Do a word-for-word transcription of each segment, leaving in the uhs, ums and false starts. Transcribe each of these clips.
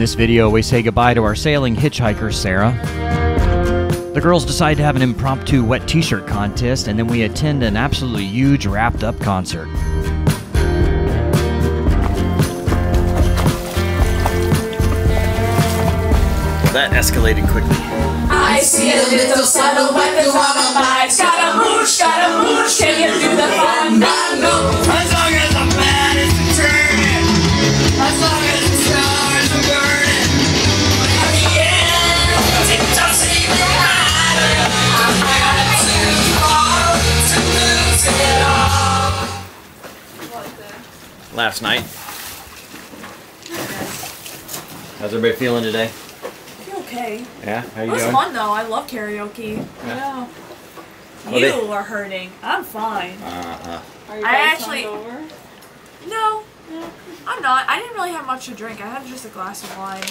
this video, we say goodbye to our sailing hitchhiker, Sarah. The girls decide to have an impromptu wet t-shirt contest, and then we attend an absolutely huge wrapped-up concert. That escalated quickly. I see a little saddle with the woman by. Scaramouche, scaramouche, can you do the fandango? As long as the man is returning, as long as the stars are burning, when at the end, it doesn't even matter. I had to fall to lose it all. Last night. How's everybody feeling today? Okay. Yeah, how you doing? It was fun though. I love karaoke. Yeah. yeah. You well, they... are hurting. I'm fine. Uh uh. Are you I actually. Over? No. no. I'm not. I didn't really have much to drink. I had just a glass of wine.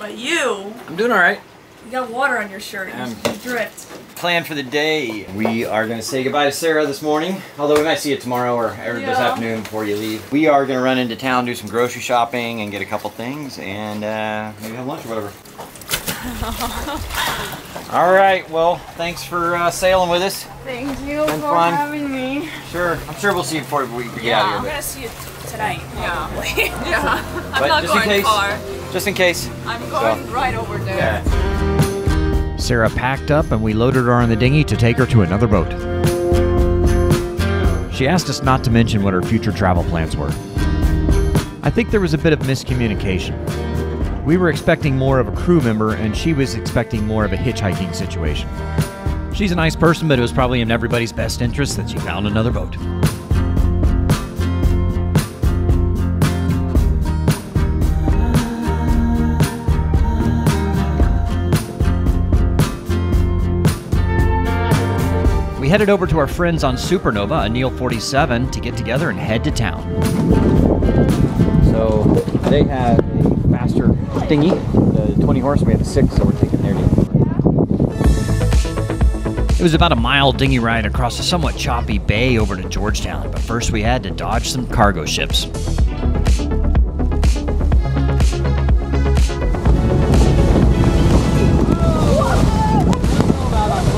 But you. I'm doing all right. You got water on your shirt. Um, you dripped. Plan for the day. We are going to say goodbye to Sarah this morning, although we might see it tomorrow or yeah. this afternoon before you leave. We are going to run into town, do some grocery shopping, and get a couple things, and uh, maybe have lunch or whatever. All right, well, thanks for uh, sailing with us. Thank you for fun. having me. Sure. I'm sure we'll see you before we get yeah, out of here. Yeah, I'm going to see you tonight. Yeah. yeah. yeah. I'm but not going case, far. Just in case. I'm going so. right over there. Yeah. Sarah packed up and we loaded her on the dinghy to take her to another boat. She asked us not to mention what her future travel plans were. I think there was a bit of miscommunication. We were expecting more of a crew member and she was expecting more of a hitchhiking situation. She's a nice person, but it was probably in everybody's best interest that she found another boat. We headed over to our friends on Supernova, a Neil forty-seven, to get together and head to town. So they have a faster dinghy, the twenty horse, we have a six, so we're taking their dinghy. It was about a mile dinghy ride across a somewhat choppy bay over to Georgetown, but first we had to dodge some cargo ships.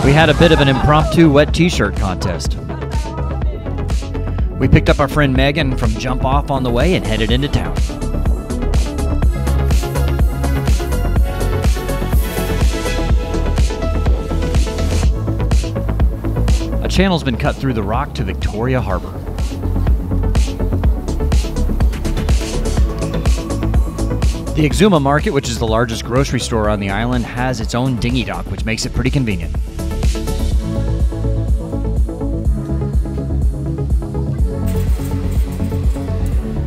We had a bit of an impromptu wet t-shirt contest. We picked up our friend Megan from Jump Off on the way and headed into town. A channel's been cut through the rock to Victoria Harbor. The Exuma Market, which is the largest grocery store on the island, has its own dinghy dock, which makes it pretty convenient.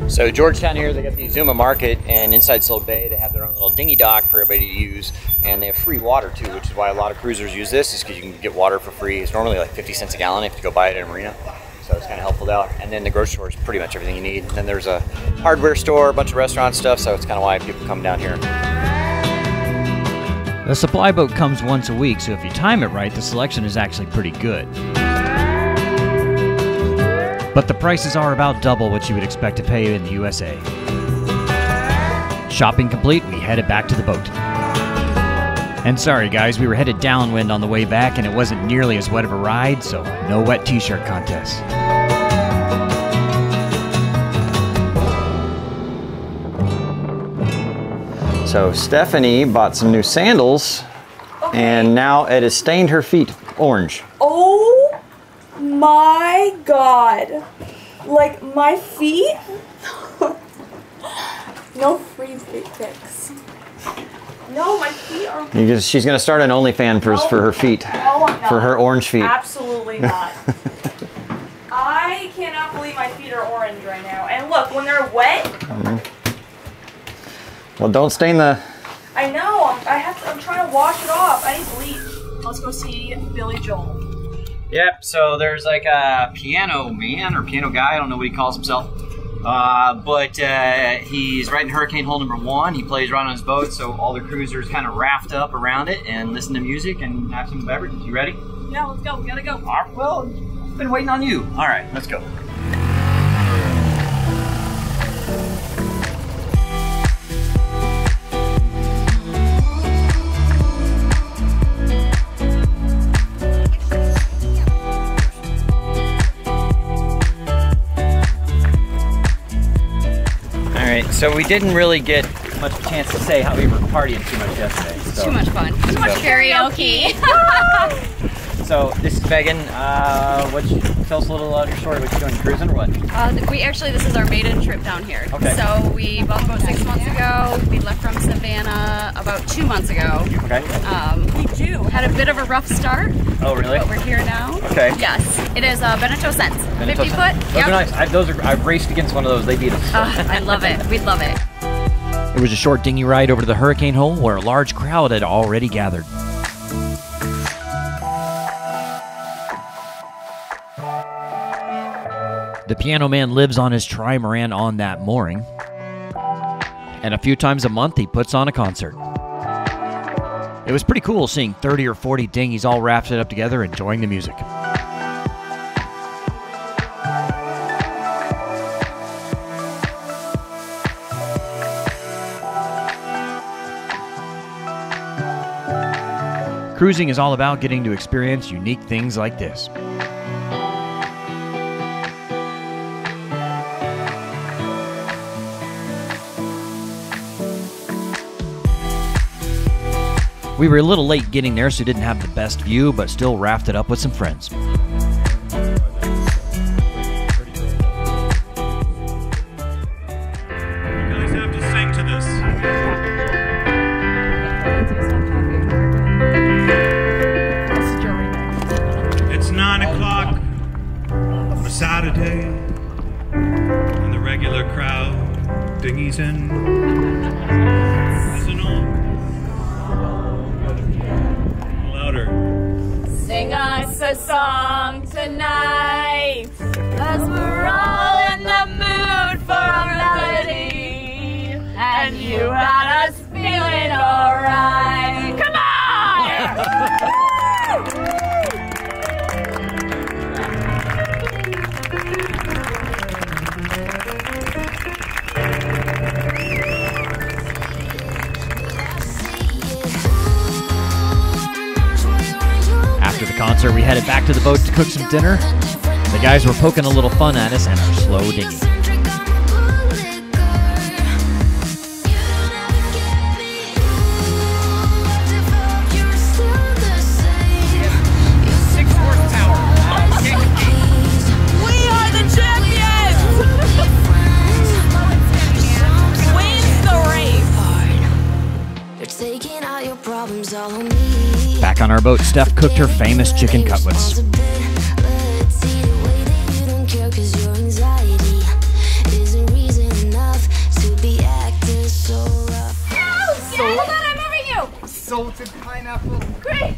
So Georgetown here, they got the Exuma Market, and inside Silk Bay they have their own little dinghy dock for everybody to use, and they have free water too, which is why a lot of cruisers use this, is because you can get water for free. It's normally like fifty cents a gallon if you have to go buy it in a marina, so it's kind of helpful out. And then the grocery store is pretty much everything you need. And then there's a hardware store, a bunch of restaurant stuff, so it's kind of why people come down here. The supply boat comes once a week, so if you time it right, the selection is actually pretty good. But the prices are about double what you would expect to pay in the U S A. Shopping complete, we headed back to the boat. And sorry guys, we were headed downwind on the way back and it wasn't nearly as wet of a ride, so no wet t-shirt contest. So Stephanie bought some new sandals, okay. and now it has stained her feet orange. Oh! My God, like my feet, no free feet pics. No, my feet are. You just, she's gonna start an OnlyFans for, oh, for her feet, no, I'm not. for her orange feet. Absolutely not. I cannot believe my feet are orange right now. And look, when they're wet. Mm-hmm. Well, don't stain the. I know. I have to, I'm trying to wash it off. I need bleach. Let's go see Billy Joel. Yep, so there's like a piano man or piano guy, I don't know what he calls himself, uh, but uh, he's right in Hurricane Hole number one. He plays right on his boat, so all the cruisers kind of raft up around it and listen to music and have some beverages. You ready? Yeah, let's go. We gotta go. All right, well, I've been waiting on you. All right, let's go. right, so we didn't really get much of a chance to say how we were partying too much yesterday. So. Too much fun. Too so. much karaoke. So this is Megan. Uh, what you, tell us a little about your story. What you doing, cruising or what? Uh, we actually, this is our maiden trip down here. Okay. So we bought the boat six months ago. We left from Savannah about two months ago. Okay. Um, we do. Had a bit of a rough start. Oh really? But we're here now. Okay. Yes. It is uh, Beneteau Sens. Beneteau Fifty Sens. foot. Those yep. are nice. I, those are. I've raced against one of those. They beat us. So. Uh, I love it. We love it. It was a short dinghy ride over to the hurricane hole where a large crowd had already gathered. The piano man lives on his trimaran on that mooring, and a few times a month he puts on a concert. It was pretty cool seeing thirty or forty dinghies all wrapped up together enjoying the music. Cruising is all about getting to experience unique things like this. We were a little late getting there, so we didn't have the best view, but still rafted up with some friends. We headed back to the boat to cook some dinner. The guys were poking a little fun at us and our slow dinghy. Back on our boat, Steph cooked her famous chicken cutlets. Salted pineapple. Great.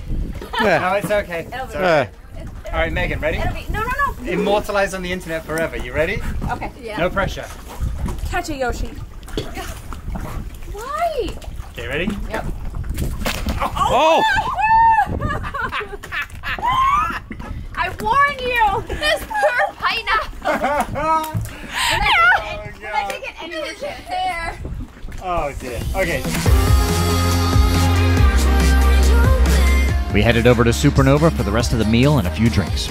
Yeah. No, it's okay. It'll be uh. All right, Megan, ready? It'll be, no, no, no. Immortalized on the internet forever. You ready? Okay. Yeah. No pressure. Catch a Yoshi. Why? Okay, ready? Yep. Oh! oh. oh. I warn you, this poor pineapple. If I take it, oh, take it anywhere it's there. Oh dear. Okay. We headed over to Supernova for the rest of the meal and a few drinks.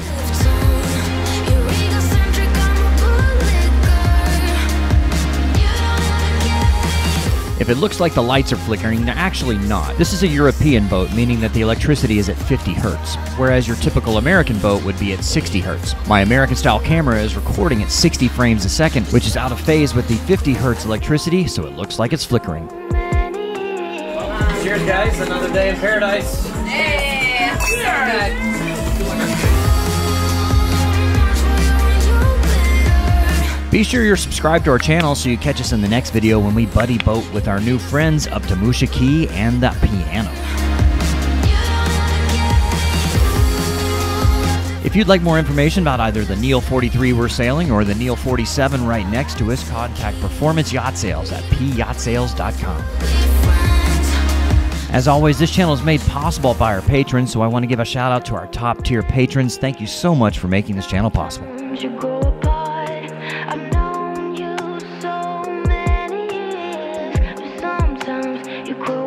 If it looks like the lights are flickering, they're actually not. This is a European boat, meaning that the electricity is at fifty hertz, whereas your typical American boat would be at sixty hertz. My American-style camera is recording at sixty frames a second, which is out of phase with the fifty hertz electricity, so it looks like it's flickering. Cheers, guys. Another day in paradise. Hey! Be sure you're subscribed to our channel so you catch us in the next video when we buddy boat with our new friends up to Musha Key and the piano. If you'd like more information about either the Neil forty-three we're sailing or the Neil forty-seven right next to us, contact Performance Yacht Sales at P yacht sales dot com. As always, this channel is made possible by our patrons, so I want to give a shout out to our top tier patrons. Thank you so much for making this channel possible. Cool.